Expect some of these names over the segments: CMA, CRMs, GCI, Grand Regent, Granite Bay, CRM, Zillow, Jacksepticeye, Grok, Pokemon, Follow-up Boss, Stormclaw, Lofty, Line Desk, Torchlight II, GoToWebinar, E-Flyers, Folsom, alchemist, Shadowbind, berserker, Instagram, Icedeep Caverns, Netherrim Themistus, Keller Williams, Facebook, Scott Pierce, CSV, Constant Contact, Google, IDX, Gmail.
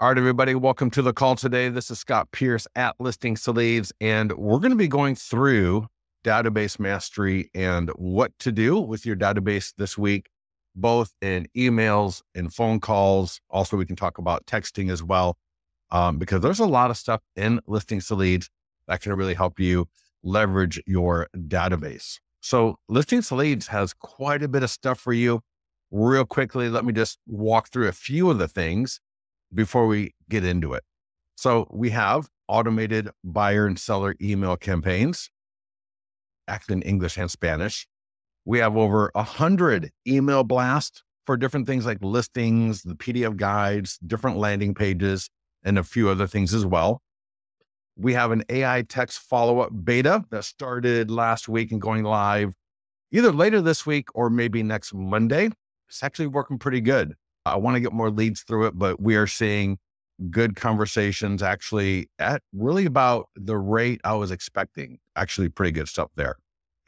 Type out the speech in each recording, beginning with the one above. All right, everybody, welcome to the call today. This is Scott Pierce at Listings to Leads, and we're going to be going through database mastery and what to do with your database this week, both in emails and phone calls. Also, we can talk about texting as well, because there's a lot of stuff in Listings to Leads that can really help you leverage your database. So Listings to Leads has quite a bit of stuff for you. Real quickly, let me just walk through a few of the things before we get into it. So we have automated buyer and seller email campaigns, actually in English and Spanish. We have over 100 email blasts for different things like listings, the PDF guides, different landing pages, and a few other things as well. We have an AI text follow-up beta that started last week and going live either later this week or maybe next Monday. It's actually working pretty good. I want to get more leads through it, but we are seeing good conversations actually at really about the rate I was expecting, actually pretty good stuff there.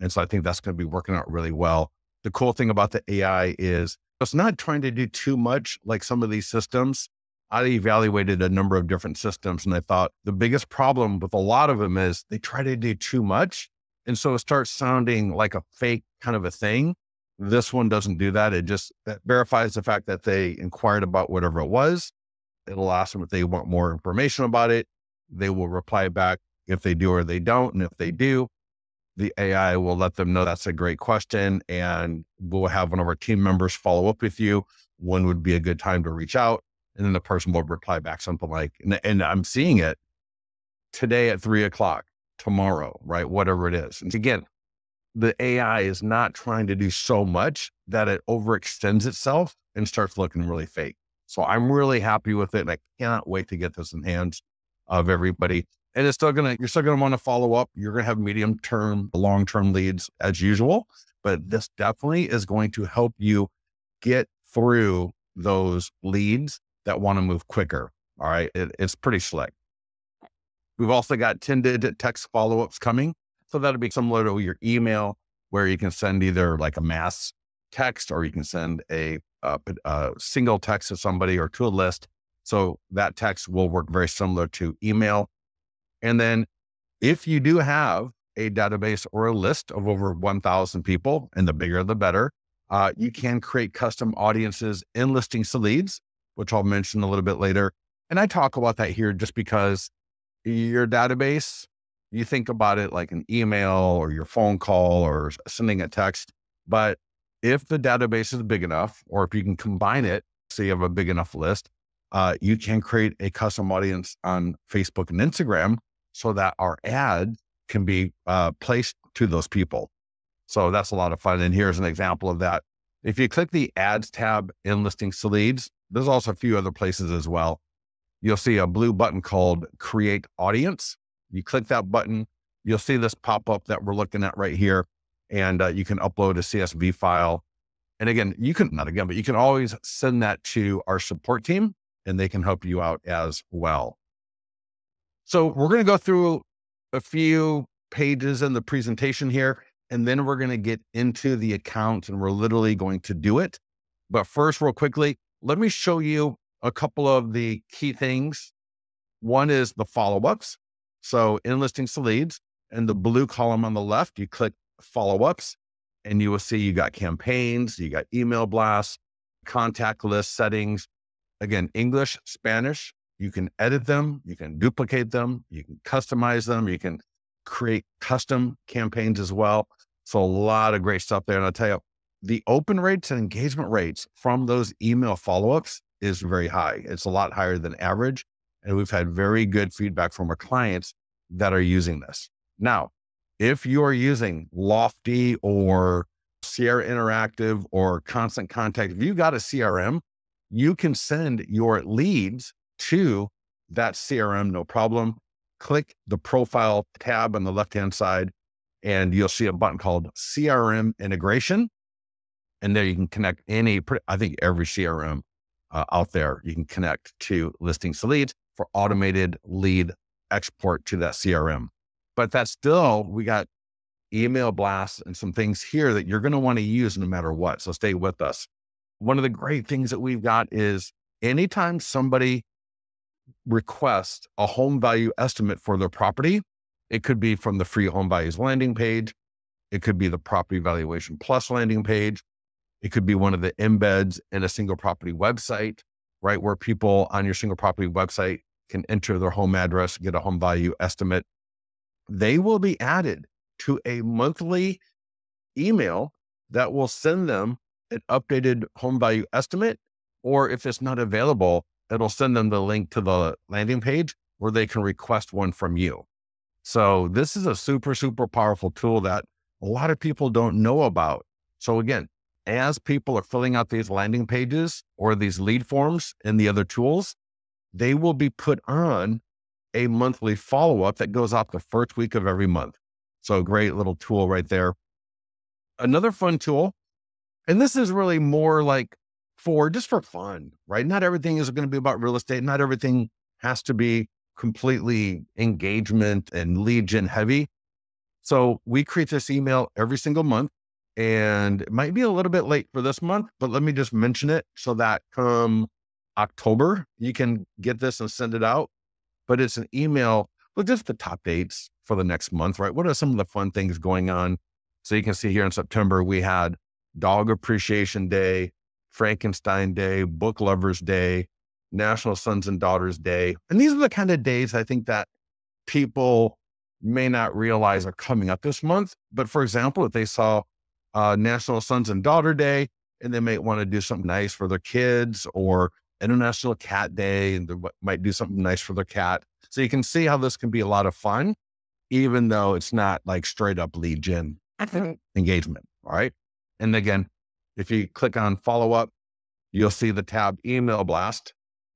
And so I think that's going to be working out really well. The cool thing about the AI is it's not trying to do too much like some of these systems. I evaluated a number of different systems, and I thought the biggest problem with a lot of them is they try to do too much. And so it starts sounding like a fake kind of a thing. This one doesn't do that. It just verifies the fact that they inquired about whatever it was. It'll ask them if they want more information about it. They will reply back if they do or they don't. And if they do, the AI will let them know that's a great question, and we'll have one of our team members follow up with you. When would be a good time to reach out? And then the person will reply back something like, and I'm seeing it today at 3 o'clock, tomorrow, right? Whatever it is. And again, the AI is not trying to do so much that it overextends itself and starts looking really fake. So I'm really happy with it, and I cannot wait to get this in the hands of everybody. And it's still going to, you're still going to want to follow up. You're going to have medium-term, long-term leads as usual, but this definitely is going to help you get through those leads that want to move quicker. All right. It's pretty slick. We've also got 10-digit text follow-ups coming. So that'll be similar to your email, where you can send either like a mass text, or you can send a single text to somebody or to a list. So that text will work very similar to email. And then if you do have a database or a list of over 1,000 people, and the bigger, the better, you can create custom audiences in Listings to Leads, which I'll mention a little bit later. And I talk about that here just because your database, you think about it like an email or your phone call or sending a text. But if the database is big enough, or if you can combine it, so you have a big enough list, you can create a custom audience on Facebook and Instagram so that our ad can be placed to those people. So that's a lot of fun. And here's an example of that. If you click the ads tab in Listings to Leads, there's also a few other places as well. You'll see a blue button called Create Audience. You click that button, you'll see this pop up that we're looking at right here. And you can upload a CSV file. And again, you can always send that to our support team, and they can help you out as well. So we're going to go through a few pages in the presentation here, and then we're going to get into the account, and we're literally going to do it. But first, real quickly, let me show you a couple of the key things. One is the follow-ups. So in Listings to Leads, in the blue column on the left, you click follow-ups, and you will see you got campaigns, you got email blasts, contact list settings. Again, English, Spanish, you can edit them, you can duplicate them, you can customize them, you can create custom campaigns as well. So a lot of great stuff there. And I'll tell you, the open rates and engagement rates from those email follow-ups is very high. It's a lot higher than average. And we've had very good feedback from our clients that are using this. Now, if you are using Lofty or Sierra Interactive or Constant Contact, if you got a CRM, you can send your leads to that CRM, no problem. Click the profile tab on the left-hand side, and you'll see a button called CRM integration. And there you can connect any, I think every CRM out there, you can connect to Listings to Leads for automated lead export to that CRM. But that's still, we got email blasts and some things here that you're going to want to use no matter what. So stay with us. One of the great things that we've got is anytime somebody request a home value estimate for their property. It could be from the free home values landing page. It could be the property valuation plus landing page. It could be one of the embeds in a single property website, right? Where people on your single property website can enter their home address, get a home value estimate. They will be added to a monthly email that will send them an updated home value estimate. Or if it's not available, it'll send them the link to the landing page where they can request one from you. So this is a super, super powerful tool that a lot of people don't know about. So again, as people are filling out these landing pages or these lead forms in the other tools, they will be put on a monthly follow-up that goes out the first week of every month. So great little tool right there. Another fun tool, and this is really more like just for fun, right? Not everything is going to be about real estate. Not everything has to be completely engagement and lead gen heavy. So we create this email every single month, and it might be a little bit late for this month, but let me just mention it so that come October, you can get this and send it out. But it's an email with just the top dates for the next month, right? What are some of the fun things going on? So you can see here in September, we had Dog Appreciation Day, Frankenstein Day, Book Lovers Day, National Sons and Daughters Day. And these are the kind of days I think that people may not realize are coming up this month. But for example, if they saw National Sons and Daughter Day, and they might want to do something nice for their kids, or International Cat Day, and they might do something nice for their cat. So you can see how this can be a lot of fun, even though it's not like straight up lead gen engagement. All right. And again, if you click on follow up, you'll see the tab email blast,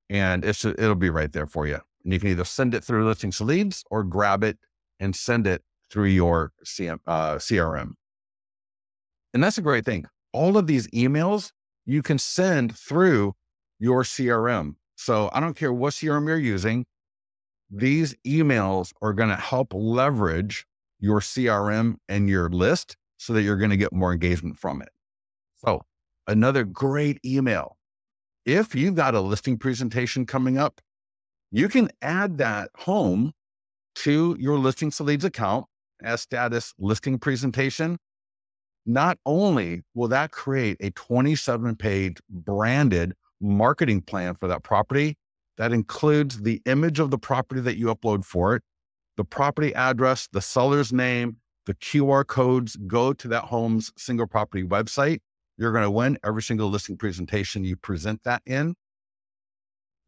and it'll be right there for you. And you can either send it through Listings to Leads or grab it and send it through your CRM. And that's a great thing. All of these emails you can send through your CRM. So I don't care what CRM you're using. These emails are going to help leverage your CRM and your list so that you're going to get more engagement from it. So another great email. If you've got a listing presentation coming up, you can add that home to your Listings to Leads account as status listing presentation. Not only will that create a 27-page branded marketing plan for that property that includes the image of the property that you upload for it, the property address, the seller's name, the QR codes go to that home's single property website. You're going to win every single listing presentation you present that in.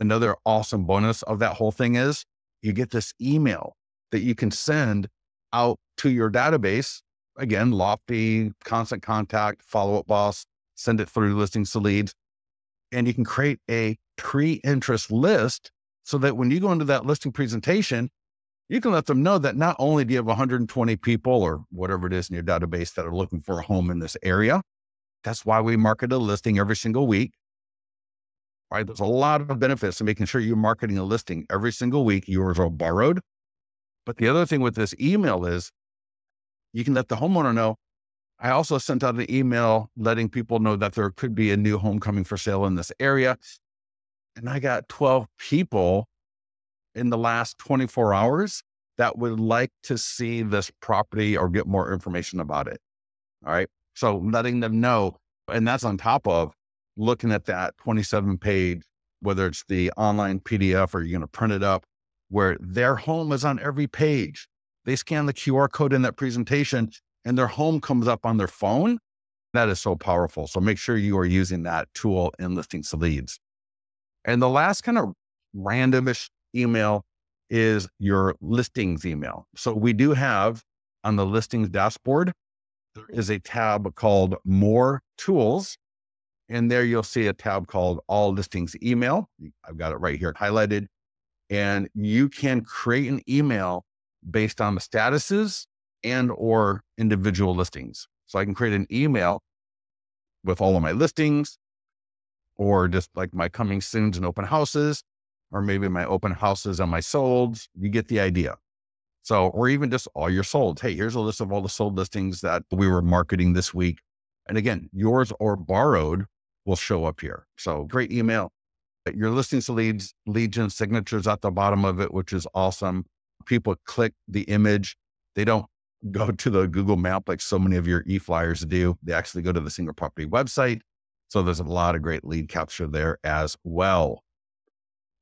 Another awesome bonus of that whole thing is you get this email that you can send out to your database. Again, Lofty, Constant Contact, Follow-up Boss, send it through Listings to Leads. And you can create a pre-interest list so that when you go into that listing presentation, you can let them know that not only do you have 120 people or whatever it is in your database that are looking for a home in this area. That's why we market a listing every single week, right? There's a lot of benefits to making sure you're marketing a listing every single week, yours are borrowed. But the other thing with this email is you can let the homeowner know. I also sent out an email letting people know that there could be a new home coming for sale in this area. And I got 12 people in the last 24 hours that would like to see this property or get more information about it. All right. So letting them know, and that's on top of looking at that 27-page, whether it's the online PDF or you're going to print it up, where their home is on every page. They scan the QR code in that presentation and their home comes up on their phone. That is so powerful. So make sure you are using that tool in Listings to Leads. And the last kind of randomish email is your listings email. So we do have on the listings dashboard, there is a tab called More Tools. And there you'll see a tab called All Listings Email. I've got it right here highlighted. And you can create an email based on the statuses and or individual listings. So I can create an email with all of my listings or just like my coming soons and open houses, or maybe my open houses and my solds. You get the idea. So, or even just all your solds. Hey, here's a list of all the sold listings that we were marketing this week. And again, yours or borrowed will show up here. So great email. Your listings to leads, lead gen signatures at the bottom of it, which is awesome. People click the image. They don't go to the Google map like so many of your e-flyers do. They actually go to the single property website. So there's a lot of great lead capture there as well.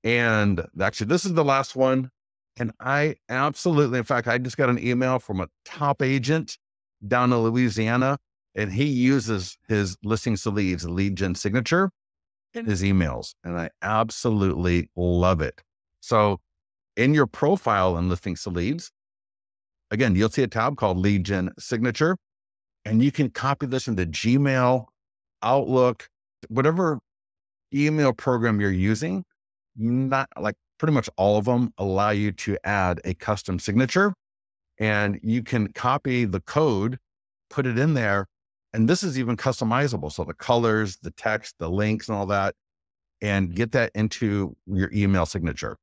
And actually, this is the last one. And I absolutely, in fact, I just got an email from a top agent down in Louisiana, and he uses his listings to leads lead gen signature in his emails. And I absolutely love it. So in your profile in listings to leads, again, you'll see a tab called lead gen signature, and you can copy this into Gmail, Outlook, whatever email program you're using. Not like pretty much all of them allow you to add a custom signature, and you can copy the code, put it in there. And this is even customizable. So the colors, the text, the links and all that, and get that into your email signature.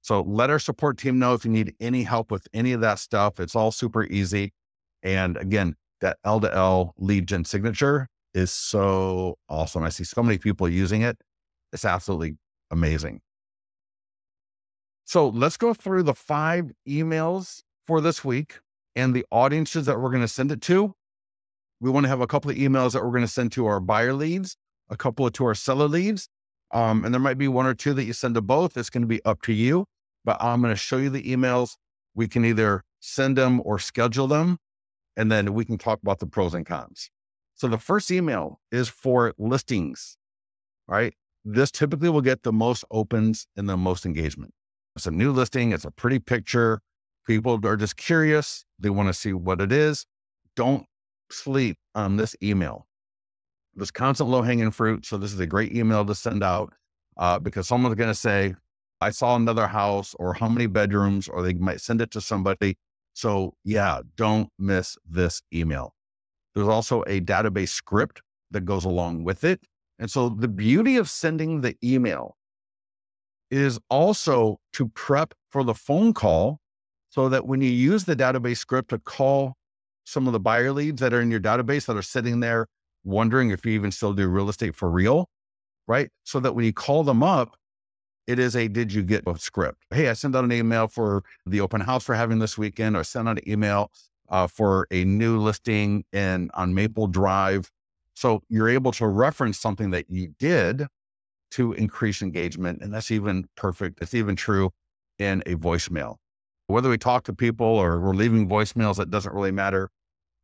So let our support team know if you need any help with any of that stuff. It's all super easy. And again, that L2L lead gen signature is so awesome. I see so many people using it. It's absolutely amazing. So let's go through the 5 emails for this week and the audiences that we're going to send it to. We want to have a couple of emails that we're going to send to our buyer leads, a couple to our seller leads. And there might be 1 or 2 that you send to both. It's going to be up to you, but I'm going to show you the emails. We can either send them or schedule them, and then we can talk about the pros and cons. So the first email is for listings, right? This typically will get the most opens and the most engagement. It's a new listing. It's a pretty picture. People are just curious. They want to see what it is. Don't sleep on this email. There's constant low hanging fruit. So this is a great email to send out because someone's going to say, I saw another house, or how many bedrooms, or they might send it to somebody. So yeah, don't miss this email. There's also a database script that goes along with it. And so the beauty of sending the email is also to prep for the phone call, so that when you use the database script to call some of the buyer leads that are in your database that are sitting there wondering if you even still do real estate for real, right? So that when you call them up, it is a, did you get a script? Hey, I sent out an email for the open house we're having this weekend, or I sent out an email for a new listing on Maple Drive. So you're able to reference something that you did to increase engagement. And that's even perfect. It's even true in a voicemail, whether we talk to people or we're leaving voicemails, that doesn't really matter.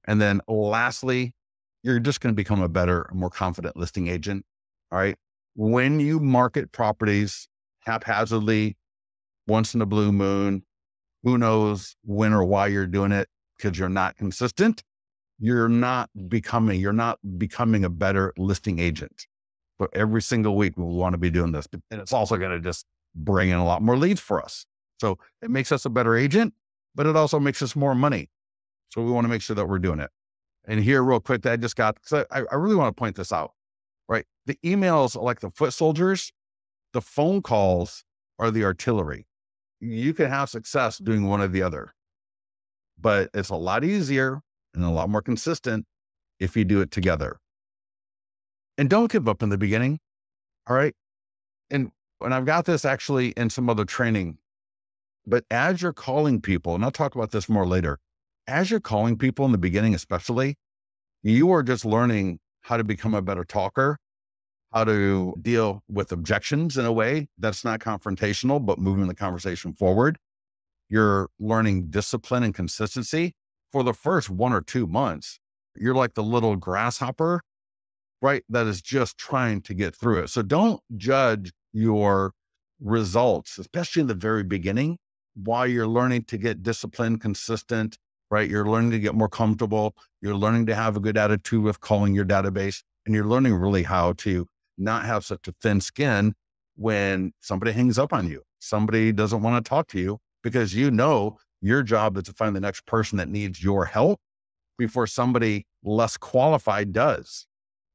And then lastly, you're just going to become a better, more confident listing agent. All right. When you market properties haphazardly, once in a blue moon, who knows when or why you're doing it, because you're not consistent. You're not becoming a better listing agent. So every single week we want to be doing this, and it's also going to just bring in a lot more leads for us. So it makes us a better agent, but it also makes us more money. So we want to make sure that we're doing it. And here real quick, that I just got, because I really want to point this out, right? The emails are like the foot soldiers, the phone calls are the artillery. You can have success doing one or the other, but it's a lot easier and a lot more consistent if you do it together. And don't give up in the beginning. All right. And I've got this actually in some other training, but as you're calling people, and I'll talk about this more later, as you're calling people in the beginning, especially, you are just learning how to become a better talker, how to deal with objections in a way that's not confrontational, but moving the conversation forward. You're learning discipline and consistency. For the first 1 or 2 months, you're like the little grasshopper, right? That is just trying to get through it. So don't judge your results, especially in the very beginning, while you're learning to get disciplined, consistent, right? You're learning to get more comfortable. You're learning to have a good attitude with calling your database. And you're learning really how to not have such a thin skin when somebody hangs up on you, somebody doesn't want to talk to you, because you know, your job is to find the next person that needs your help before somebody less qualified does.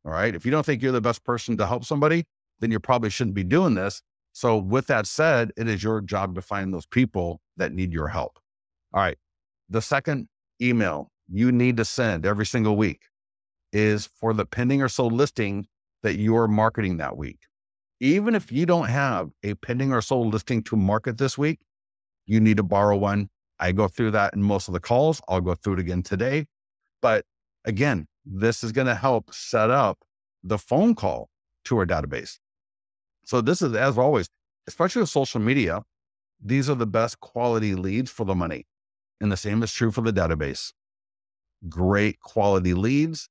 All right. If you don't think you're the best person to help somebody, then you probably shouldn't be doing this. So with that said, it is your job to find those people that need your help. All right. The second email you need to send every single week is for the pending or sold listing that you're marketing that week. Even if you don't have a pending or sold listing to market this week, you need to borrow one. I go through that in most of the calls. I'll go through it again today. But again, this is going to help set up the phone call to our database. So this is, as always, especially with social media, these are the best quality leads for the money. And the same is true for the database. Great quality leads.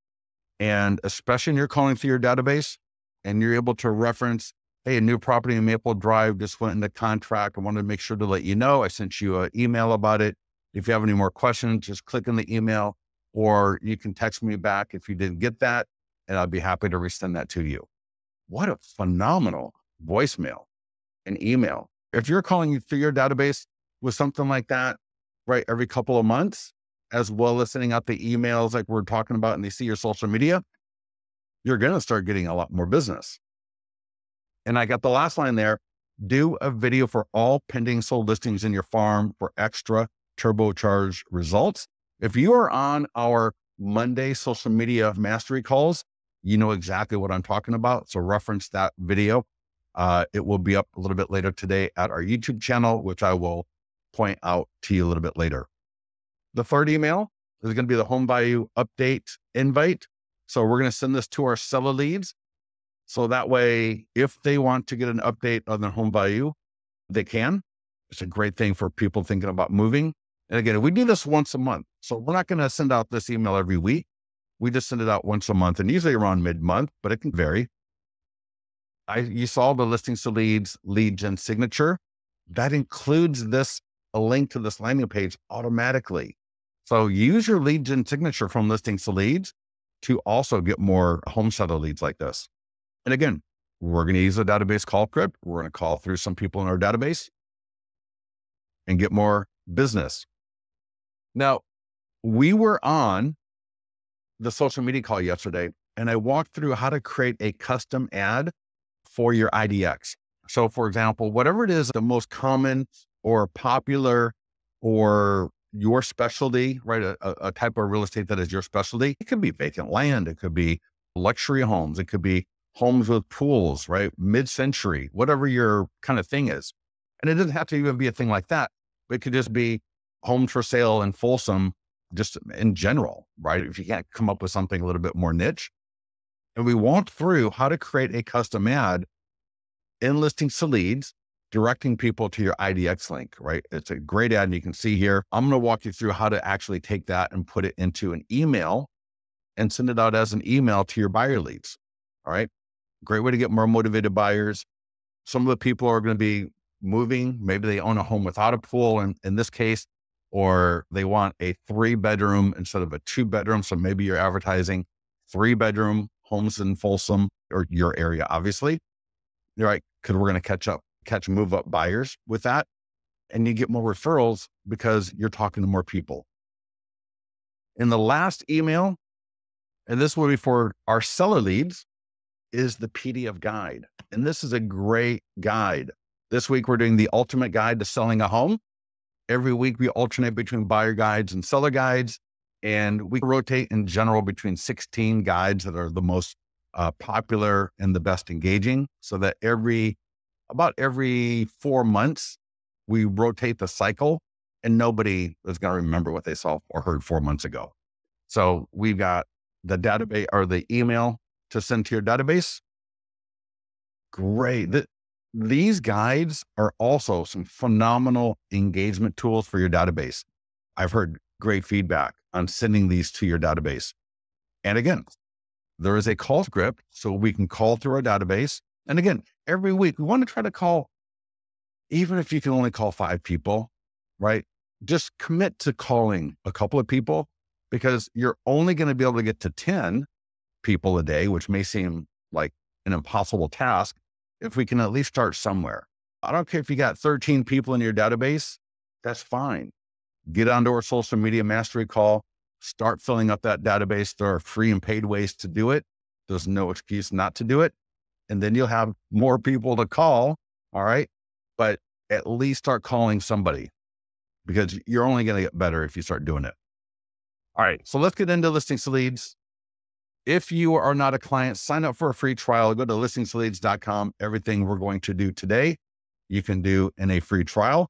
And especially when you're calling through your database and you're able to reference, hey, a new property in Maple Drive just went into contract. I wanted to make sure to let you know. I sent you an email about it. If you have any more questions, just click in the email, or you can text me back if you didn't get that, and I'd be happy to resend that to you. What a phenomenal voicemail and email. If you're calling through your database with something like that, right, every couple of months, as well as sending out the emails like we're talking about, and they see your social media, you're going to start getting a lot more business. And I got the last line there, do a video for all pending sold listings in your farm for extra turbocharged results. If you are on our Monday social media mastery calls, you know exactly what I'm talking about. So reference that video. It will be up a little bit later today at our YouTube channel, which I will point out to you a little bit later. The third email is going to be the home value update invite. So we're going to send this to our seller leads. So that way, if they want to get an update on their home value, they can. It's a great thing for people thinking about moving. And again, we do this once a month. So we're not going to send out this email every week. We just send it out once a month, and usually around mid-month, but it can vary. You saw the Listings to Leads lead gen signature. That includes this, a link to this landing page automatically. So use your lead gen signature from Listings to Leads to also get more home seller leads like this. And again, we're going to use a database call script. We're going to call through some people in our database and get more business. Now, we were on the social media call yesterday, and I walked through how to create a custom ad for your IDX. So for example, whatever it is, the most common or popular or your specialty, right? A type of real estate that is your specialty. It could be vacant land. It could be luxury homes. It could be homes with pools, right? Mid-century, whatever your kind of thing is. And it doesn't have to even be a thing like that. It could just be homes for sale in Folsom, just in general, right? If you can't come up with something a little bit more niche. And we walked through how to create a custom ad in Listings to Leads, directing people to your IDX link, right? It's a great ad, and you can see here. I'm going to walk you through how to actually take that and put it into an email and send it out as an email to your buyer leads. All right. Great way to get more motivated buyers. Some of the people are going to be moving. Maybe they own a home without a pool in this case, or they want a 3-bedroom instead of a 2-bedroom. So maybe you're advertising 3-bedroom homes in Folsom or your area, obviously. You're right. Cause we're going to catch move up buyers with that. And you get more referrals because you're talking to more people. In the last email, and this will be for our seller leads, is the PDF guide. And this is a great guide. This week, we're doing the ultimate guide to selling a home. Every week we alternate between buyer guides and seller guides. And we rotate in general between 16 guides that are the most popular and the best engaging, so that about every 4 months, we rotate the cycle, and nobody is going to remember what they saw or heard 4 months ago. So we've got the database or the email to send to your database. Great. These guides are also some phenomenal engagement tools for your database. I've heard great feedback on sending these to your database. And again, there is a call script so we can call through our database. And again, every week we want to try to call, even if you can only call 5 people, right? Just commit to calling a couple of people, because you're only going to be able to get to 10 people a day, which may seem like an impossible task. If we can at least start somewhere. I don't care if you got 13 people in your database, that's fine. Get onto our social media mastery call, start filling up that database. There are free and paid ways to do it. There's no excuse not to do it. And then you'll have more people to call. All right. But at least start calling somebody, because you're only going to get better if you start doing it. All right. So let's get into Listings to Leads. If you are not a client, sign up for a free trial. Go to listingstoleads.com. Everything we're going to do today, you can do in a free trial.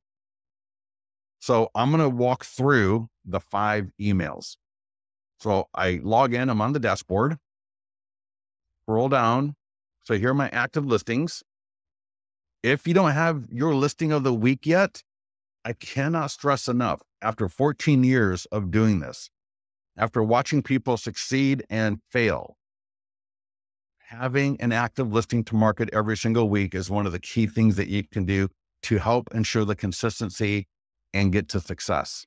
So I'm going to walk through the 5 emails. So I log in, I'm on the dashboard, scroll down. So here are my active listings. If you don't have your listing of the week yet, I cannot stress enough, after 14 years of doing this, after watching people succeed and fail, having an active listing to market every single week is one of the key things that you can do to help ensure the consistency and get to success.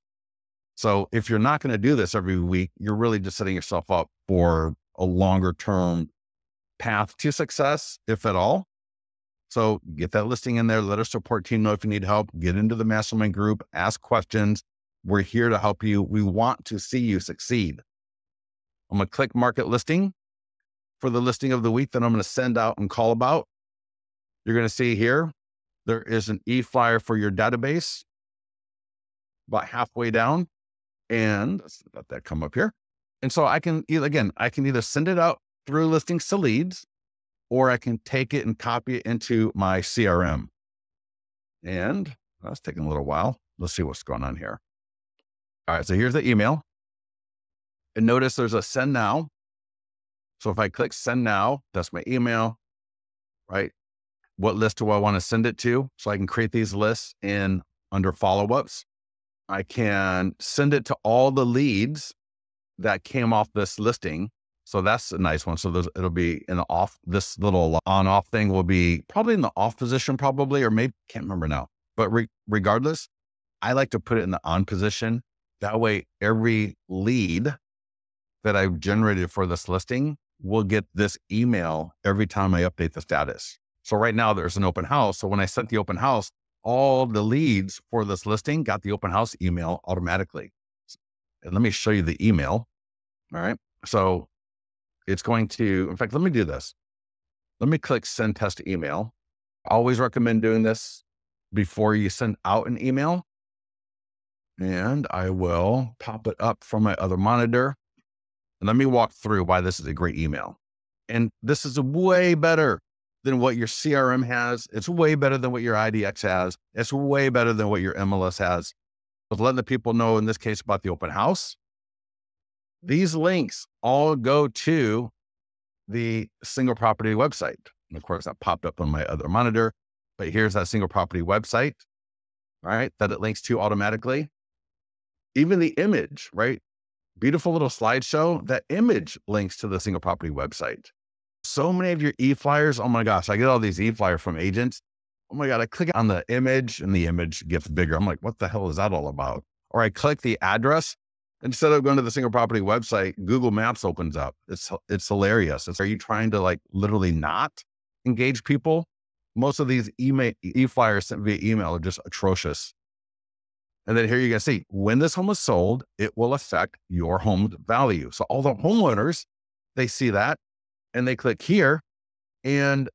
So if you're not going to do this every week, you're really just setting yourself up for a longer term path to success, if at all. So get that listing in there. Let our support team know if you need help. Get into the mastermind group, ask questions. We're here to help you. We want to see you succeed. I'm going to click market listing for the listing of the week that I'm going to send out and call about. You're going to see here, there is an e-flyer for your database about halfway down, and let that come up here. And so I can, again, I can either send it out through Listings to Leads, or I can take it and copy it into my CRM. And that's taking a little while. Let's see what's going on here. All right, so here's the email. And notice there's a send now. So if I click send now, that's my email, right? What list do I want to send it to? So I can create these lists in under follow-ups. I can send it to all the leads that came off this listing. So that's a nice one. So it'll be in the off, this little on off thing will be probably in the off position probably, or maybe, can't remember now, but regardless, I like to put it in the on position. That way, every lead that I've generated for this listing will get this email every time I update the status. So right now there's an open house. So when I sent the open house, all the leads for this listing got the open house email automatically. And let me show you the email. All right. So it's going to, in fact, let me do this. Let me click send test email. I always recommend doing this before you send out an email. And I will pop it up from my other monitor. And let me walk through why this is a great email. And this is way better than what your CRM has. It's way better than what your IDX has. It's way better than what your MLS has. But letting the people know, in this case, about the open house. These links all go to the single property website. And of course, that popped up on my other monitor. But here's that single property website, right, that it links to automatically. Even the image, right? Beautiful little slideshow. That image links to the single property website. So many of your e-flyers. Oh my gosh, I get all these e-flyers from agents. Oh my God, I click on the image and the image gets bigger. I'm like, what the hell is that all about? Or I click the address. Instead of going to the single property website, Google Maps opens up. It's hilarious. It's, are you trying to like literally not engage people? Most of these e-flyers sent via email are just atrocious. And then here you can see, when this home is sold, it will affect your home's value. So all the homeowners, they see that and they click here and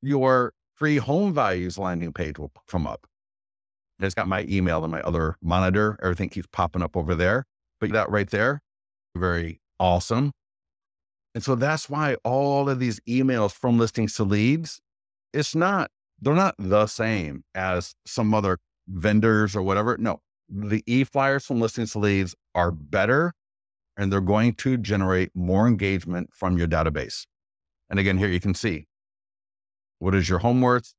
your free home values landing page will come up. And it's got my email and my other monitor. Everything keeps popping up over there, but that right there, very awesome. And so that's why all of these emails from Listings to Leads, they're not the same as some other vendors or whatever. No, the e-flyers from Listings to Leads are better, and they're going to generate more engagement from your database. And again, here you can see, what is your home worth?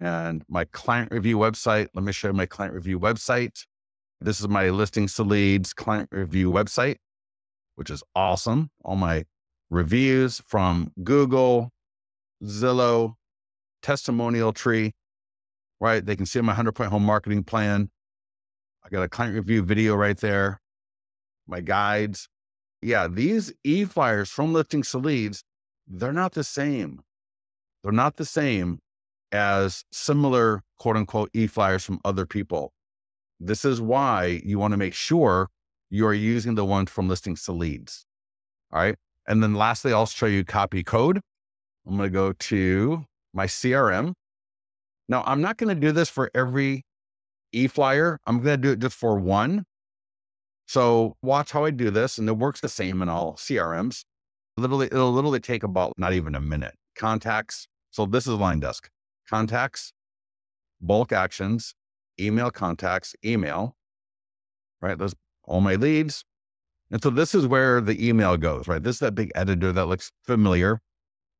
And my client review website. Let me show you my client review website. This is my Listings to Leads client review website, which is awesome. All my reviews from Google, Zillow, testimonial tree, right? They can see my 100-point home marketing plan. I got a client review video right there. My guides. Yeah, these e-flyers from Listings to Leads, they're not the same. They're not the same as similar, quote unquote, e-flyers from other people. This is why you want to make sure you're using the one from Listings to Leads. All right. And then lastly, I'll show you copy code. I'm going to go to my CRM. Now, I'm not going to do this for every e-flyer. I'm going to do it just for one. So watch how I do this. And it works the same in all CRMs. Literally, it'll literally take about not even a minute. Contacts. So this is Line Desk. Contacts, bulk actions, email contacts, email, right? Those all my leads. And so this is where the email goes, right? This is that big editor that looks familiar.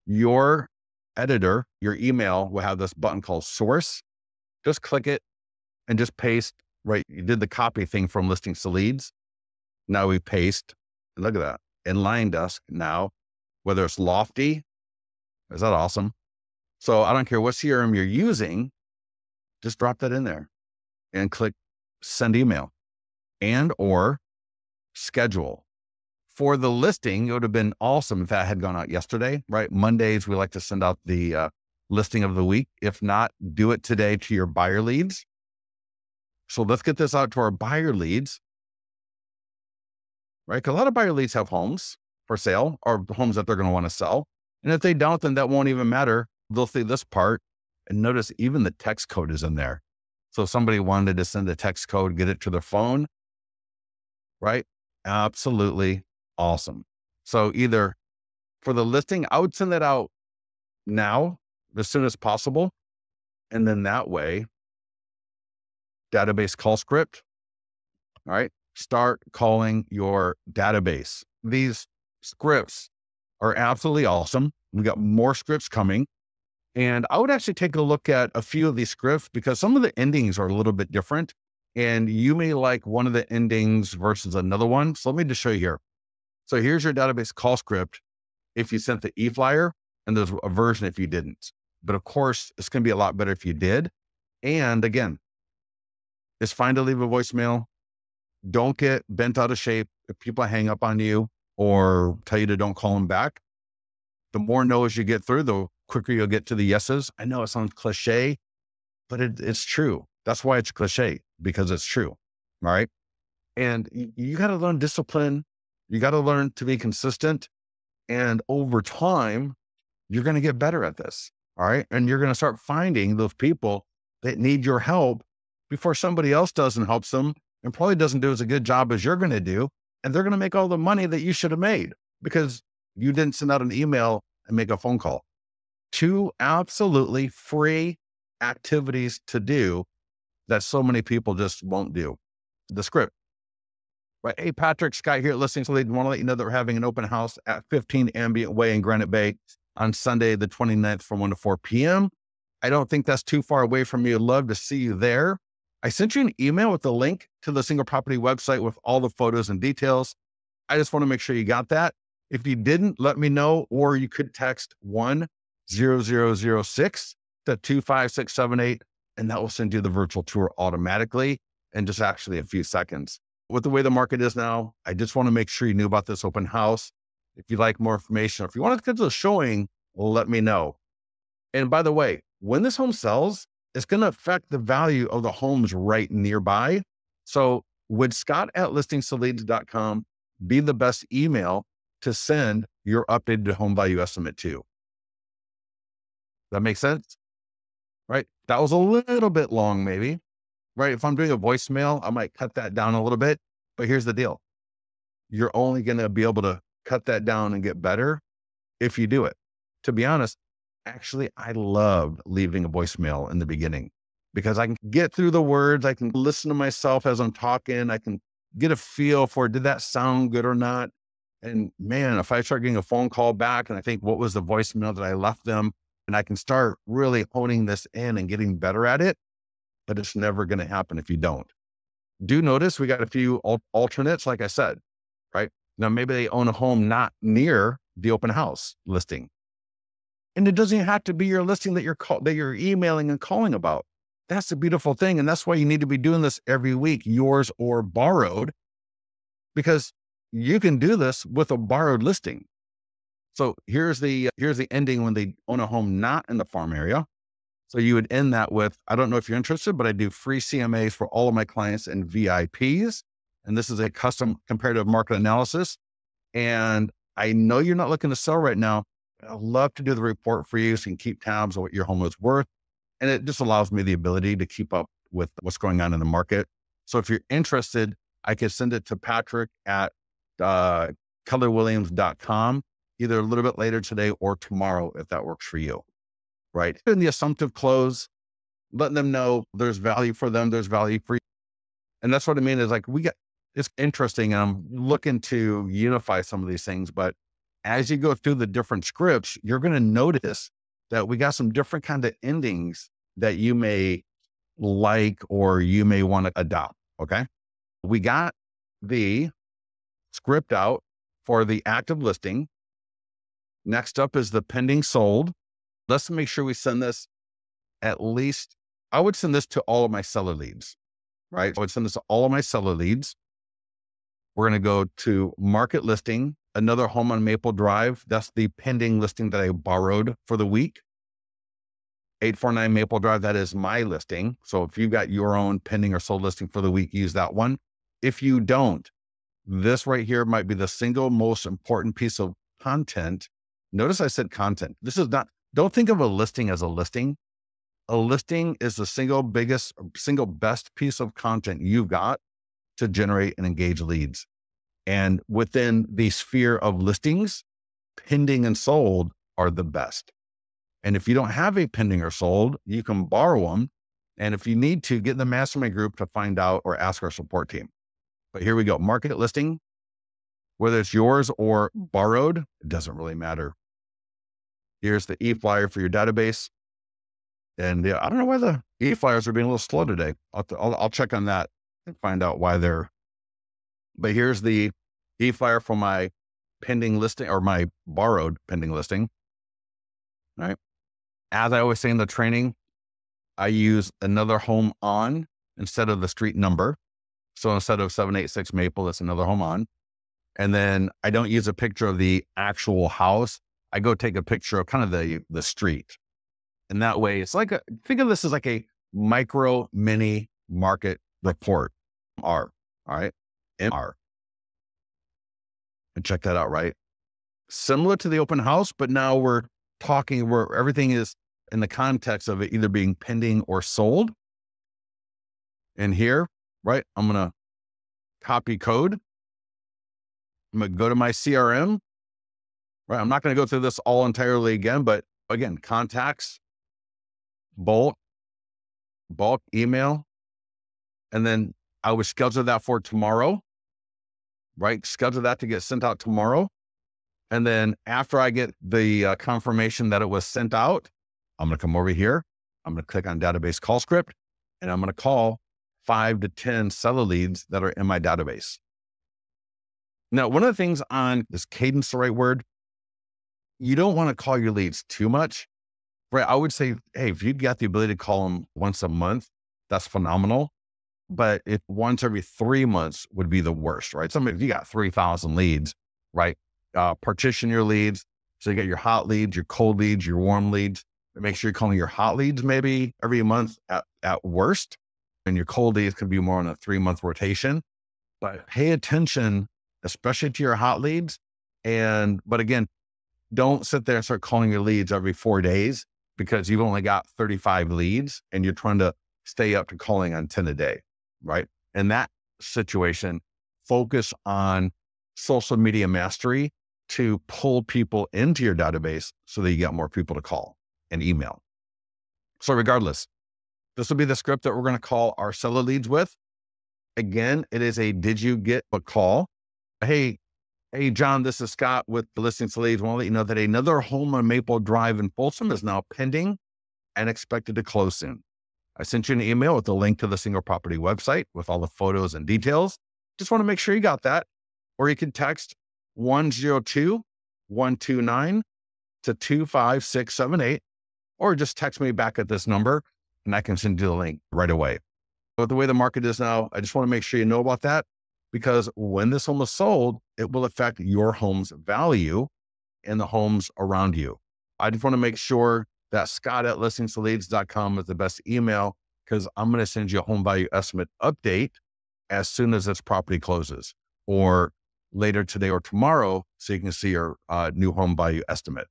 Your editor, your email will have this button called source. Just click it and just paste, right? You did the copy thing from Listings to Leads. Now we paste. Look at that. In Line Desk now, whether it's Lofty, is that awesome? So I don't care what CRM you're using, just drop that in there and click send email and or schedule. For the listing, it would have been awesome if that had gone out yesterday, right? Mondays, we like to send out the listing of the week. If not, do it today to your buyer leads. So let's get this out to our buyer leads. Right? Because a lot of buyer leads have homes for sale or homes that they're going to want to sell. And if they don't, then that won't even matter. They'll see this part and notice even the text code is in there. So if somebody wanted to send the text code, get it to their phone, right? Absolutely awesome. So either for the listing, I would send that out now as soon as possible. And then that way, database call script, all right? Start calling your database. These scripts are absolutely awesome. We got more scripts coming. And I would actually take a look at a few of these scripts because some of the endings are a little bit different and you may like one of the endings versus another one. So let me just show you here. So here's your database call script. If you sent the e-flyer, and there's a version if you didn't, but of course it's going to be a lot better if you did. And again, it's fine to leave a voicemail. Don't get bent out of shape if people hang up on you or tell you to don't call them back. The more no's you get through, the quicker you'll get to the yeses. I know it sounds cliche, but it's true. That's why it's cliche, because it's true. All right. And you got to learn discipline. You got to learn to be consistent. And over time, you're going to get better at this. All right. And you're going to start finding those people that need your help before somebody else does and helps them. And probably doesn't do as a good job as you're going to do. And they're going to make all the money that you should have made because you didn't send out an email and make a phone call. Two absolutely free activities to do that so many people just won't do. The script, right? Hey, Patrick, Scott here at Listings to Leads. Want to let you know that we're having an open house at 15 Ambient Way in Granite Bay on Sunday, the 29th from 1 to 4 p.m. I don't think that's too far away from you. Love to see you there. I sent you an email with the link to the single property website with all the photos and details. I just want to make sure you got that. If you didn't, let me know, or you could text 10006 to 25678, and that will send you the virtual tour automatically in just actually a few seconds. With the way the market is now, I just want to make sure you knew about this open house. If you'd like more information, or if you want to schedule a showing, let me know. And by the way, when this home sells, it's going to affect the value of the homes right nearby. So would Scott@listingstoleads.com be the best email to send your updated home value estimate to? That makes sense, right? That was a little bit long maybe, right? If I'm doing a voicemail, I might cut that down a little bit, but here's the deal. You're only going to be able to cut that down and get better if you do it. To be honest, actually, I loved leaving a voicemail in the beginning because I can get through the words. I can listen to myself as I'm talking. I can get a feel for, did that sound good or not? And man, if I start getting a phone call back and I think, what was the voicemail that I left them? And I can start really honing this in and getting better at it, but it's never going to happen if you don't. Do notice we got a few alternates, like I said, right? Now, maybe they own a home not near the open house listing. And it doesn't have to be your listing that you're emailing and calling about. That's the beautiful thing. And that's why you need to be doing this every week, yours or borrowed, because you can do this with a borrowed listing. So here's the ending when they own a home not in the farm area. So you would end that with, I don't know if you're interested, but I do free CMAs for all of my clients and VIPs. And this is a custom comparative market analysis. And I know you're not looking to sell right now. I'd love to do the report for you so you can keep tabs on what your home is worth. And it just allows me the ability to keep up with what's going on in the market. So if you're interested, I can send it to Patrick at kellerwilliams.com. either a little bit later today or tomorrow, if that works for you, right? In the assumptive close, letting them know there's value for them, there's value for you. And that's what I mean is like, it's interesting. And I'm looking to unify some of these things, but as you go through the different scripts, you're going to notice that we got some different kinds of endings that you may like, or you may want to adopt. Okay. We got the script out for the active listing. Next up is the pending sold. Let's make sure we send this at least, I would send this to all of my seller leads, right? I would send this to all of my seller leads. We're going to go to market listing, another home on Maple Drive. That's the pending listing that I borrowed for the week. 849 Maple Drive, that is my listing. So if you've got your own pending or sold listing for the week, use that one. If you don't, this right here might be the single most important piece of content. Notice I said content. This is not, don't think of a listing as a listing. A listing is the single best piece of content you've got to generate and engage leads. And within the sphere of listings, pending and sold are the best. And if you don't have a pending or sold, you can borrow them. And if you need to, get in the mastermind group to find out or ask our support team. But here we go. Market listing, whether it's yours or borrowed, it doesn't really matter. Here's the e-flyer for your database. And I don't know why the e-flyers are being a little slow today. I'll check on that and find out why they're, but here's the e-flyer for my pending listing or my borrowed pending listing. All right. As I always say in the training, I use another home on instead of the street number. So instead of 786 Maple, it's another home on. And then I don't use a picture of the actual house. I go take a picture of kind of the street. And that way it's like, think of this as like a micro mini market report. R. All right. MR. And check that out, right? Similar to the open house, but now we're talking where everything is in the context of it either being pending or sold. And here, right, I'm going to copy code. I'm going to go to my CRM, right? I'm not going to go through this all entirely again, but again, contacts, bulk email, and then I would schedule that for tomorrow, right? Schedule that to get sent out tomorrow. And then after I get the confirmation that it was sent out, I'm going to come over here. I'm going to click on database call script, and I'm going to call 5 to 10 seller leads that are in my database. Now, one of the things on this cadence, the right word, you don't want to call your leads too much, right? I would say, hey, if you've got the ability to call them once a month, that's phenomenal. But if once every 3 months would be the worst, right? If you got 3,000 leads, right? Partition your leads. So you got your hot leads, your cold leads, your warm leads. And make sure you're calling your hot leads maybe every month at worst. And your cold leads could be more on a 3-month rotation, but pay attention, especially to your hot leads. But again, don't sit there and start calling your leads every 4 days because you've only got 35 leads and you're trying to stay up to calling on 10 a day, right? In that situation, focus on social media mastery to pull people into your database so that you get more people to call and email. So regardless, this will be the script that we're going to call our seller leads with. Again, it is a, did you get a call? Hey, John, this is Scott with the Listings to Leads. I want to let you know that another home on Maple Drive in Folsom is now pending and expected to close soon. I sent you an email with the link to the single property website with all the photos and details. Just want to make sure you got that. Or you can text 102-129 to 25678, or just text me back at this number and I can send you the link right away. But the way the market is now, I just want to make sure you know about that, because when this home is sold, it will affect your home's value and the homes around you. I just want to make sure that Scott@listingstoleads.com is the best email, because I'm going to send you a home value estimate update as soon as this property closes, or later today or tomorrow, so you can see your new home value estimate.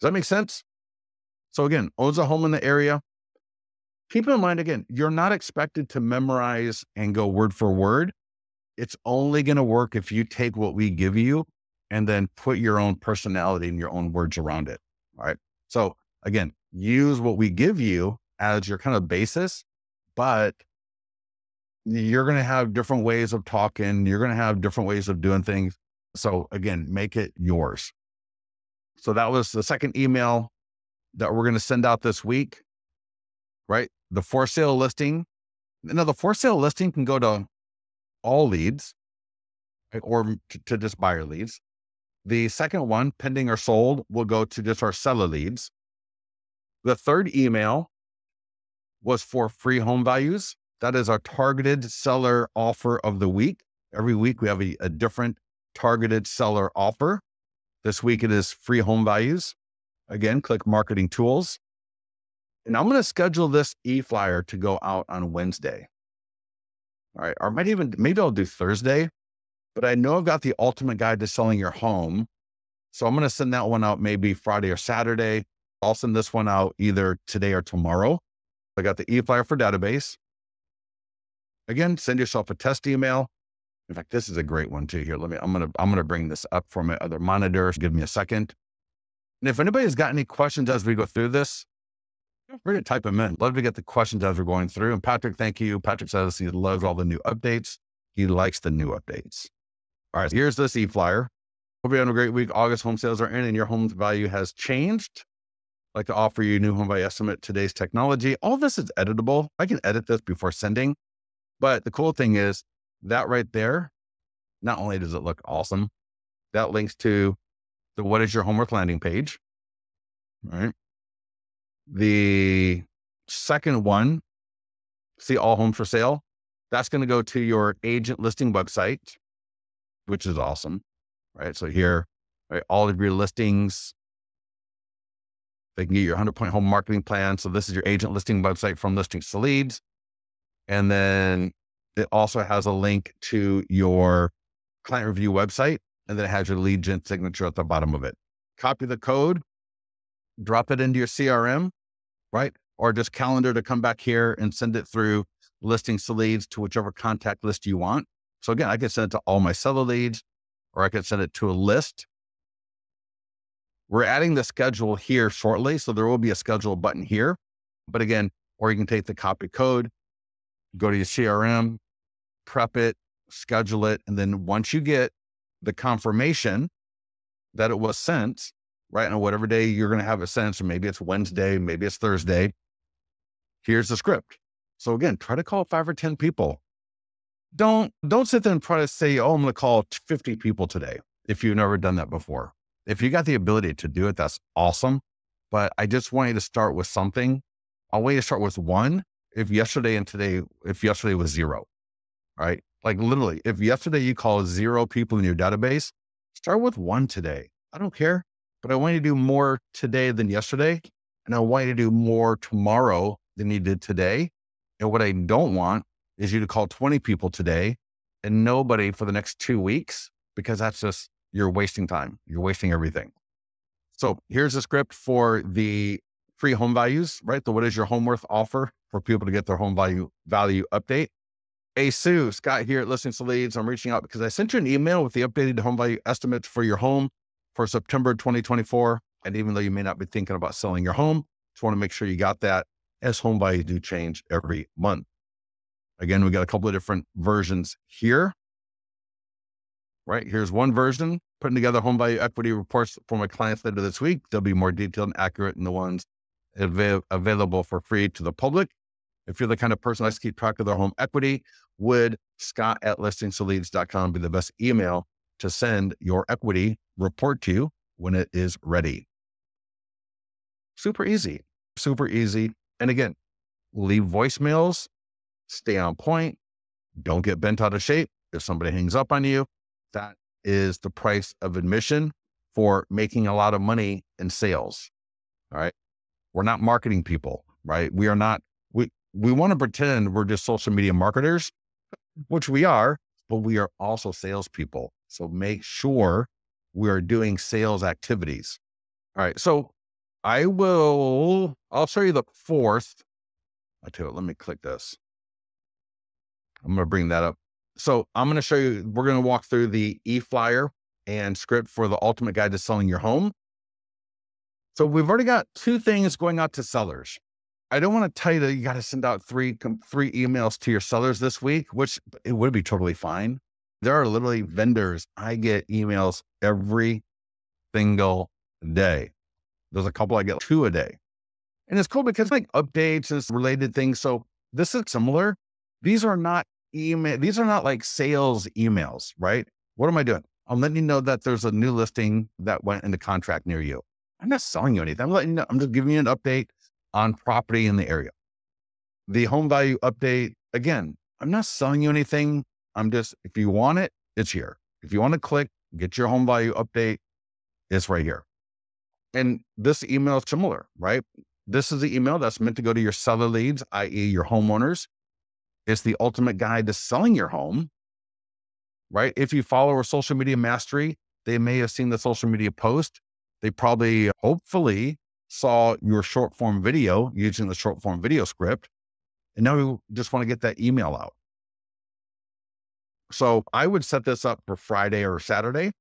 Does that make sense? So again, owns a home in the area. Keep in mind, again, you're not expected to memorize and go word for word. It's only going to work if you take what we give you and then put your own personality and your own words around it. All right. So again, use what we give you as your kind of basis, but you're going to have different ways of talking. You're going to have different ways of doing things. So again, make it yours. So that was the second email that we're going to send out this week, right? The for sale listing. Now the for sale listing can go to all leads, right? Or to just buyer leads. The second one, pending or sold, will go to just our seller leads. The third email was for free home values. That is our targeted seller offer of the week. Every week we have a different targeted seller offer. This week it is free home values. Again, click marketing tools. And I'm going to schedule this e-flyer to go out on Wednesday. All right. Or maybe I'll do Thursday, but I know I've got the ultimate guide to selling your home. So I'm going to send that one out maybe Friday or Saturday. I'll send this one out either today or tomorrow. I got the e-flyer for database. Again, send yourself a test email. In fact, this is a great one too here. I'm going to bring this up from my other monitor. Give me a second. And if anybody's got any questions as we go through this, feel free to type them in. Love to get the questions as we're going through. And Patrick, thank you. Patrick says he loves all the new updates. He likes the new updates. All right. So here's this e-flyer. Hope you're having a great week. August home sales are in and your home's value has changed. I'd like to offer you a new home value estimate, today's technology. All this is editable. I can edit this before sending. But the cool thing is that right there, not only does it look awesome, that links to the what is your home worth landing page. All right. The second one, see all homes for sale. That's going to go to your agent listing website, which is awesome, right? So here, right, all of your listings, they can get your 100-point home marketing plan. So this is your agent listing website from Listings to Leads. And then it also has a link to your client review website. And then it has your lead gen signature at the bottom of it. Copy the code, drop it into your CRM, right? Or just calendar to come back here and send it through Listings to Leads to whichever contact list you want. So again, I can send it to all my seller leads, or I can send it to a list. We're adding the schedule here shortly. So there will be a schedule button here, but again, or you can take the copy code, go to your CRM, prep it, schedule it. And then once you get the confirmation that it was sent, right? And whatever day you're going to have it sent. So maybe it's Wednesday, maybe it's Thursday. Here's the script. So again, try to call 5 or 10 people. Don't sit there and try to say, oh, I'm going to call 50 people today. If you've never done that before, if you got the ability to do it, that's awesome. But I just want you to start with something. I want you to start with one. If yesterday and today, if yesterday was zero, right? Like literally, if yesterday you call 0 people in your database, start with one today. I don't care, but I want you to do more today than yesterday. And I want you to do more tomorrow than you did today. And what I don't want is you to call 20 people today and nobody for the next 2 weeks, because that's just, you're wasting time. You're wasting everything. So here's a script for the free home values, right? The what is your home worth offer for people to get their home value update. Hey, Sue, Scott here at Listings to Leads. I'm reaching out because I sent you an email with the updated home value estimates for your home for September 2024. And even though you may not be thinking about selling your home, just want to make sure you got that, as home values do change every month. Again, we got a couple of different versions here, right? Here's one version, putting together home value equity reports for my clients later this week. They'll be more detailed and accurate than the ones available for free to the public. If you're the kind of person who likes to keep track of their home equity, would Scott@listingstoleads.com be the best email to send your equity report to you when it is ready? Super easy, super easy. And again, leave voicemails, stay on point. Don't get bent out of shape. If somebody hangs up on you, that is the price of admission for making a lot of money in sales. All right. We're not marketing people, right? We are not, we want to pretend we're just social media marketers, which we are, but we are also salespeople. So make sure we are doing sales activities. All right. So I'll show you the fourth. I tell you, let me click this. I'm going to bring that up. So I'm going to show you, we're going to walk through the e-flyer and script for the ultimate guide to selling your home. So we've already got two things going out to sellers. I don't want to tell you that you got to send out three emails to your sellers this week, which it would be totally fine. There are literally vendors. I get emails every single day. There's a couple I get 2 a day. And it's cool because like updates and related things. So this is similar. These are not email. These are not like sales emails, right? What am I doing? I'm letting you know that there's a new listing that went into contract near you. I'm not selling you anything. I'm letting you know, I'm just giving you an update on property in the area. The home value update, again, I'm not selling you anything. I'm just, if you want it, it's here. If you want to click, get your home value update, it's right here. And this email is similar, right? This is the email that's meant to go to your seller leads, i.e. your homeowners. It's the ultimate guide to selling your home, right? If you follow our social media mastery, they may have seen the social media post. They probably, hopefully, saw your short form video using the short form video script. And now we just want to get that email out. So I would set this up for Friday or Saturday,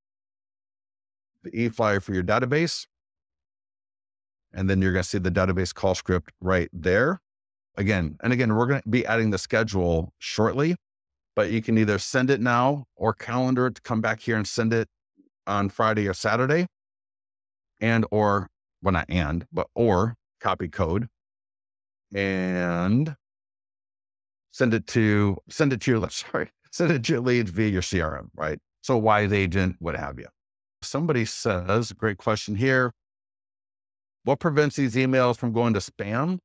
the e-flyer for your database. And then you're going to see the database call script right there. Again, we're going to be adding the schedule shortly, but you can either send it now or calendar it to come back here and send it on Friday or Saturday. And or, well, not and, but or copy code and send it to your leads via your CRM, right? So wise agent, what have you. Somebody says, great question here. What prevents these emails from going to spam?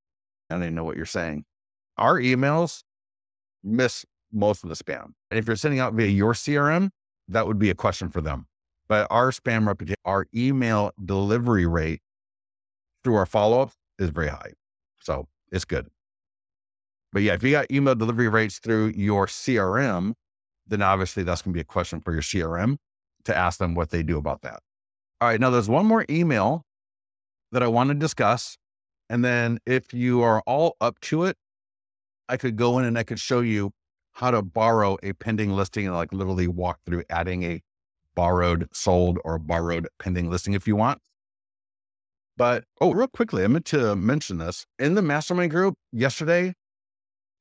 I don't even know what you're saying. Our emails miss most of the spam. And if you're sending out via your CRM, that would be a question for them. But our spam reputation, our email delivery rate through our follow-ups is very high. So it's good. But yeah, if you got email delivery rates through your CRM, then obviously that's going to be a question for your CRM to ask them what they do about that. All right. Now there's one more email that I want to discuss. And then if you are all up to it, I could go in and I could show you how to borrow a pending listing and like literally walk through adding a borrowed, sold, or borrowed pending listing if you want. But, oh, real quickly, I meant to mention this. In the mastermind group yesterday,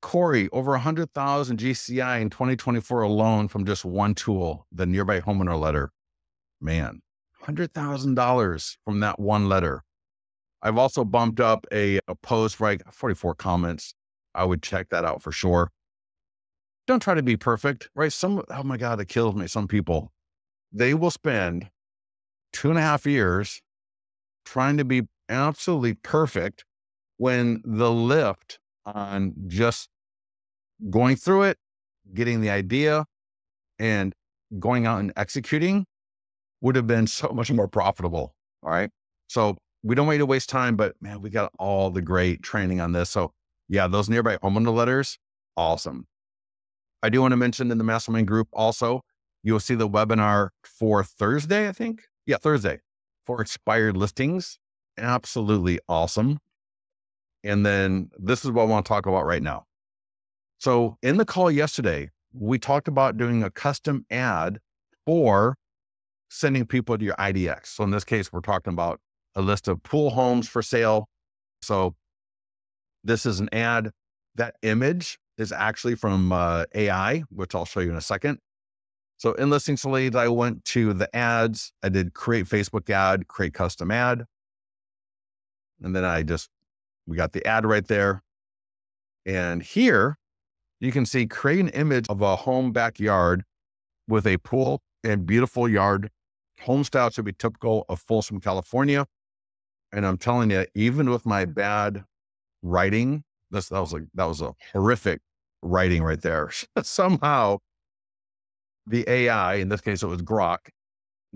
Corey, over 100,000 GCI in 2024 alone from just one tool, the nearby homeowner letter. Man, $100,000 from that one letter. I've also bumped up a post, right? 44 comments. I would check that out for sure. Don't try to be perfect, right? Oh my God, it kills me. Some people, they will spend 2.5 years trying to be absolutely perfect when the lift on just going through it, getting the idea and going out and executing would have been so much more profitable. All right. So we don't want you to waste time, but man, we got all the great training on this. So yeah, those nearby homeowner letters, awesome. I do want to mention in the mastermind group also, you'll see the webinar for Thursday, I think. Yeah, Thursday for expired listings. Absolutely awesome. And then this is what I want to talk about right now. So in the call yesterday, we talked about doing a custom ad for sending people to your IDX. So in this case, we're talking about a list of pool homes for sale. So this is an ad. That image is actually from AI, which I'll show you in a second. So in Listings to Leads, I went to the ads. I did create Facebook ad, create custom ad. And then we got the ad right there. And here you can see create an image of a home backyard with a pool and beautiful yard. Home style should be typical of Folsom, California. And I'm telling you, even with my bad writing, that was a horrific writing right there. Somehow the AI, in this case, it was Grok,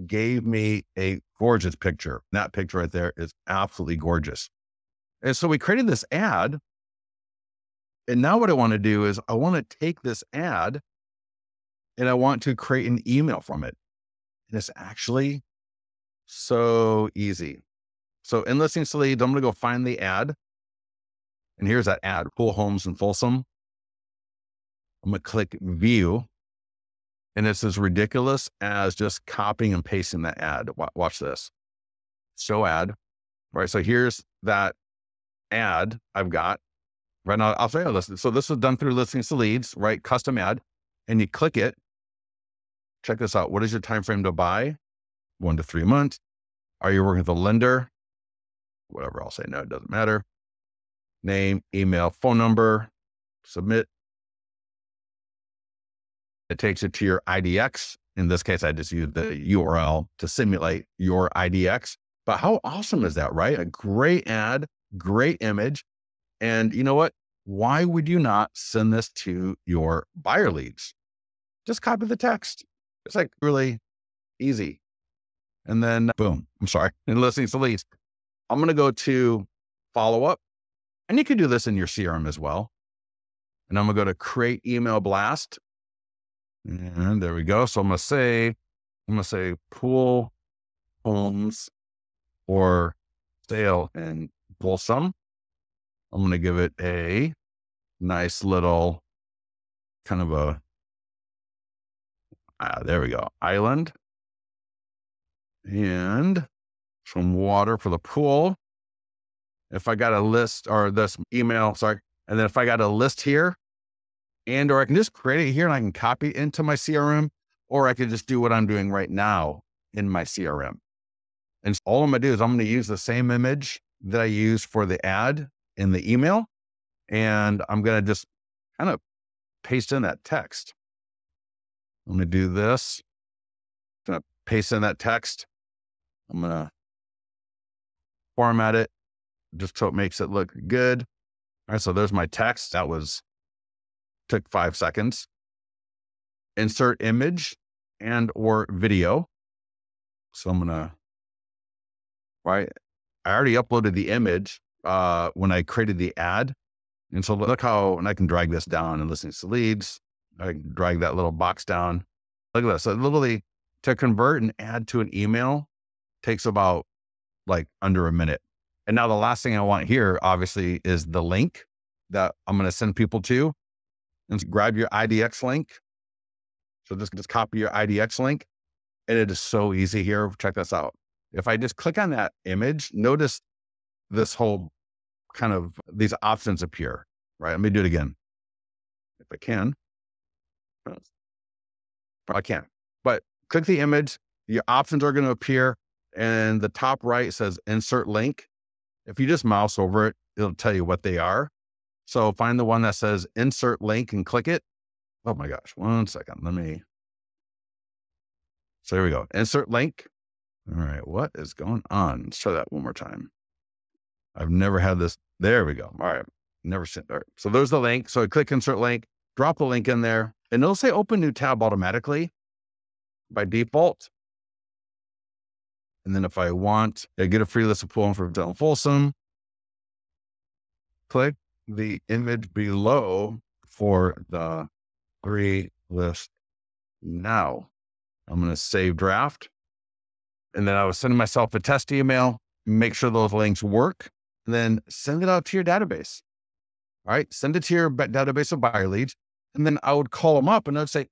gave me a gorgeous picture. That picture right there is absolutely gorgeous. And so we created this ad. And now what I want to do is I want to take this ad and I want to create an email from it. And it's actually so easy. So in Listings to Leads, I'm going to go find the ad. And here's that ad, pool homes in Folsom. I'm going to click view. And it's as ridiculous as just copying and pasting that ad. Watch this. Show ad, right? So here's that ad I've got right now. I'll show you this. So this is done through Listings to Leads, right? Custom ad, and you click it. Check this out. What is your time frame to buy? 1 to 3 months. Are you working with a lender? Whatever, I'll say no, it doesn't matter. Name, email, phone number, submit. It takes it to your IDX. In this case, I just used the URL to simulate your IDX. But how awesome is that, right? A great ad, great image. And you know what? Why would you not send this to your buyer leads? Just copy the text. It's like really easy. And then boom, I'm sorry. And Listings to Leads. I'm going to go to follow-up, and you can do this in your CRM as well. And I'm going to go to create email blast. And there we go. So I'm going to say pool homes for sale and Balsam. I'm going to give it a nice little kind of a, there we go. Island and some water for the pool. If I got a list or this email, sorry. And then if I got a list here, and, or I can just create it here and I can copy it into my CRM, or I can just do what I'm doing right now in my CRM. And so all I'm going to do is I'm going to use the same image that I used for the ad in the email. And I'm going to just kind of paste in that text. I'm going to do this. I'm going to paste in that text. I'm going to format it just so it makes it look good. All right. So there's my text. That took 5 seconds. Insert image and or video. So I'm going to, right. I already uploaded the image when I created the ad. And so look how, and I can drag this down and Listings to Leads. I can drag that little box down. Look at this. So literally to convert an ad to an email takes about like under a minute. And now the last thing I want here, obviously, is the link that I'm going to send people to. And grab your IDX link. So just copy your IDX link. And it is so easy here. Check this out. If I just click on that image, notice this whole kind of, these options appear, right? Let me do it again. If I can. I can't. But click the image. Your options are going to appear. And the top right says insert link. If you just mouse over it, it'll tell you what they are. So find the one that says insert link and click it. Oh my gosh, 1 second. So here we go. Insert link. All right. What is going on? Let's try that one more time. I've never had this. There we go. All right. Never seen. All right. So there's the link. So I click insert link, drop the link in there, and it'll say open new tab automatically by default. And then if I want to get a free list of pool from Dylan Folsom, click the image below for the free list. Now I'm going to save draft. And then I was sending myself a test email, make sure those links work, and then send it out to your database. All right. Send it to your database of buyer leads. And then I would call them up and I'd say,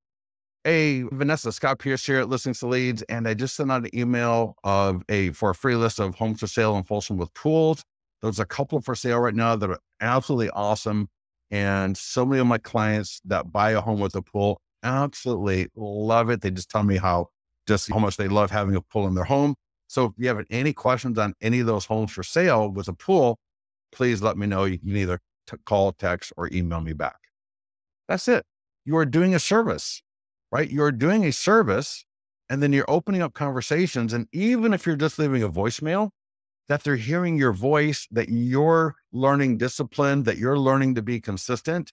hey, Vanessa, Scott Pierce here at Listings to Leads. And I just sent out an email for a free list of homes for sale in Folsom with pools. There's a couple for sale right now that are absolutely awesome. And so many of my clients that buy a home with a pool absolutely love it. They just tell me how much they love having a pool in their home. So if you have any questions on any of those homes for sale with a pool, please let me know. You can either call, text, or email me back. That's it. You are doing a service, right? You're doing a service, and then you're opening up conversations. And even if you're just leaving a voicemail, that they're hearing your voice, that you're learning discipline, that you're learning to be consistent,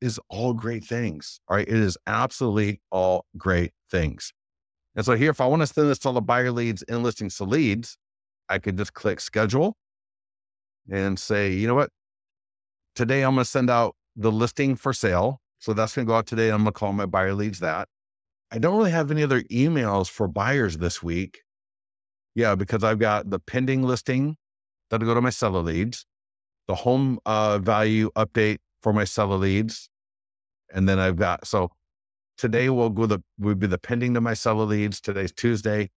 is all great things. All right. It is absolutely all great things. And so here, if I want to send this to all the buyer leads in Listings to Leads, I could just click schedule and say, you know what? Today I'm going to send out the listing for sale. So that's going to go out today. I'm going to call my buyer leads that. I don't really have any other emails for buyers this week. Yeah, because I've got the pending listing that'll go to my seller leads, the home value update for my seller leads. And then I've got, so today will be the pending to my seller leads. Today's Tuesday.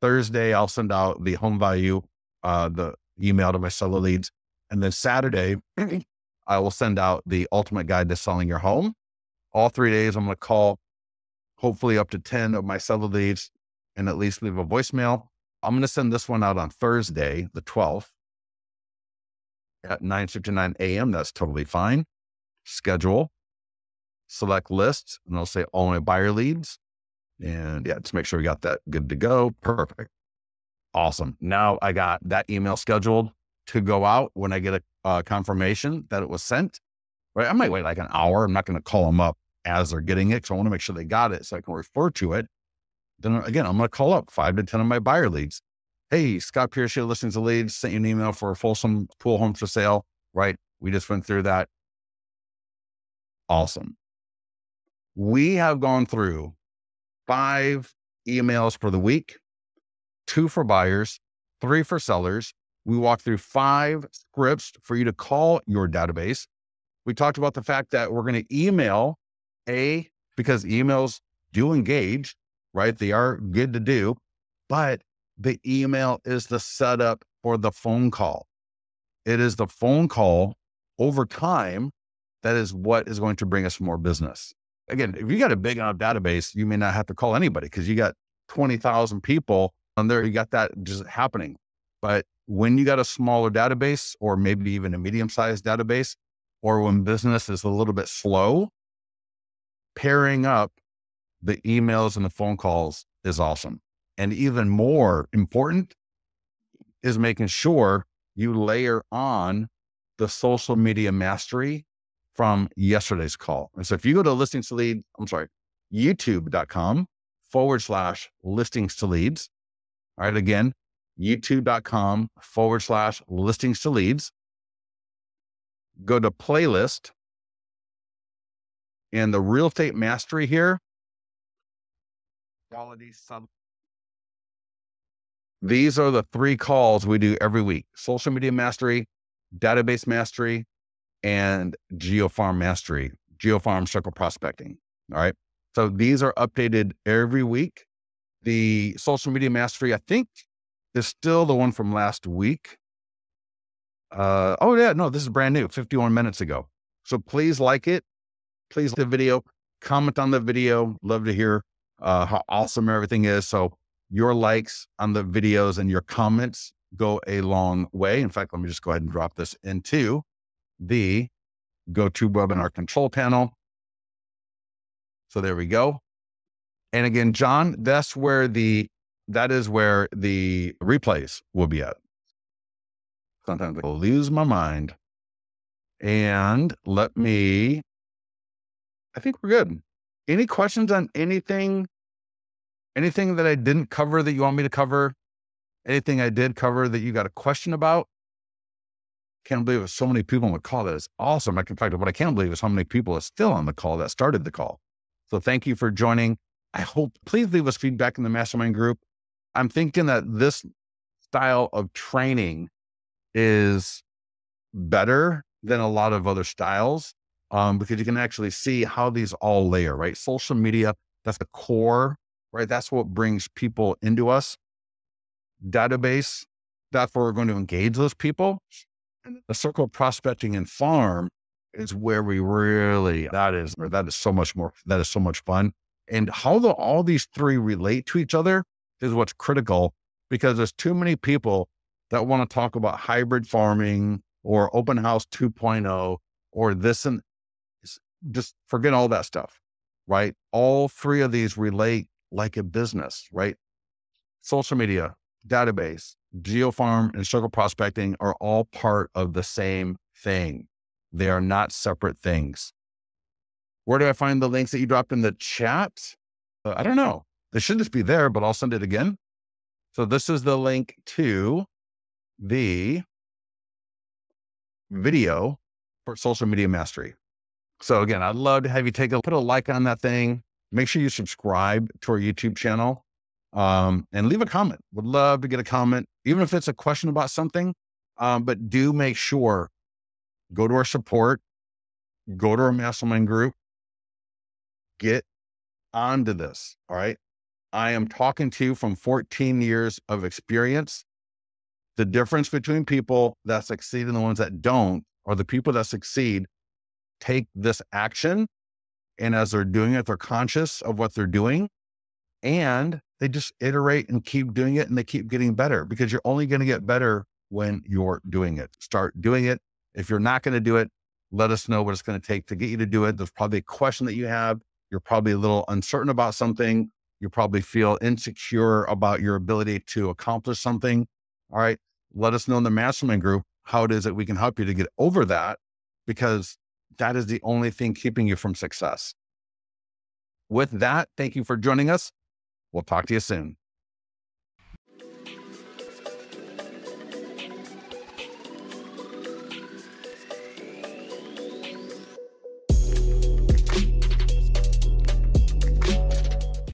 Thursday, I'll send out the home value, the email to my seller leads. And then Saturday, I will send out the ultimate guide to selling your home. All 3 days, I'm going to call hopefully up to 10 of my seller leads and at least leave a voicemail. I'm going to send this one out on Thursday, the 12th at 9:59 a.m. That's totally fine. Schedule, select list, and I'll say all my buyer leads. And yeah, just make sure we got that good to go. Perfect. Awesome. Now I got that email scheduled to go out when I get a confirmation that it was sent, right? I might wait like an hour. I'm not going to call them up as they're getting it. So I want to make sure they got it so I can refer to it. Then again, I'm going to call up 5 to 10 of my buyer leads. Hey, Scott Pierce, you're listening to Leads, sent you an email for a Folsom pool homes for sale, right? We just went through that. Awesome. We have gone through 5 emails for the week, 2 for buyers, 3 for sellers. We walked through 5 scripts for you to call your database. We talked about the fact that we're going to email, because emails do engage, right? They are good to do, but the email is the setup for the phone call. It is the phone call over time that is what is going to bring us more business. Again, if you got a big enough database, you may not have to call anybody because you got 20,000 people on there. You got that just happening. But when you got a smaller database, or maybe even a medium-sized database, or when business is a little bit slow, pairing up the emails and the phone calls is awesome. And even more important is making sure you layer on the social media mastery from yesterday's call. And so if you go to youtube.com/listings to leads. All right, again, youtube.com/listings to leads. Go to playlist and the real estate mastery here. Quality sub. These are the 3 calls we do every week: social media mastery, database mastery, and geofarm mastery, geofarm circle prospecting. All right. So these are updated every week. The social media mastery, I think, is still the one from last week. Oh yeah, no, this is brand new, 51 minutes ago. So please like it. Please like the video, comment on the video. Love to hear how awesome everything is. So your likes on the videos and your comments go a long way. In fact, let me just go ahead and drop this into the GoToWebinar control panel. So there we go. And again, John, that's where that is where the replays will be at. Sometimes I'll lose my mind. And I think we're good. Any questions on anything that I didn't cover that you want me to cover? Anything I did cover that you got a question about? Can't believe there's so many people on the call. That is awesome. In fact, what I can't believe is how many people are still on the call that started the call. So thank you for joining. I hope, please leave us feedback in the mastermind group. I'm thinking that this style of training is better than a lot of other styles, because you can actually see how these all layer, right? Social media, that's the core, right? That's what brings people into us. Database, that's where we're going to engage those people. And the circle of prospecting and farm is where we really, that is so much fun. And how all these 3 relate to each other is what's critical, because there's too many people that want to talk about hybrid farming or open house 2.0 or this, and just forget all that stuff, right? All 3 of these relate like a business, right? Social media, database, geofarm, and circle prospecting are all part of the same thing. They are not separate things. Where do I find the links that you dropped in the chat? I don't know. They should just be there, but I'll send it again. So this is the link to the video for social media mastery. So again, I'd love to have you put a like on that thing. Make sure you subscribe to our YouTube channel, and leave a comment. Would love to get a comment, even if it's a question about something, but do make sure, go to our support, go to our mastermind group, get onto this, all right? I am talking to you from 14 years of experience. The difference between people that succeed and the ones that don't, or the people that succeed, take this action. And as they're doing it, they're conscious of what they're doing. And they just iterate and keep doing it, and they keep getting better, because you're only going to get better when you're doing it. Start doing it. If you're not going to do it, let us know what it's going to take to get you to do it. There's probably a question that you have. You're probably a little uncertain about something. You probably feel insecure about your ability to accomplish something. All right. Let us know in the mastermind group how it is that we can help you to get over that, because that is the only thing keeping you from success. With that, thank you for joining us. We'll talk to you soon.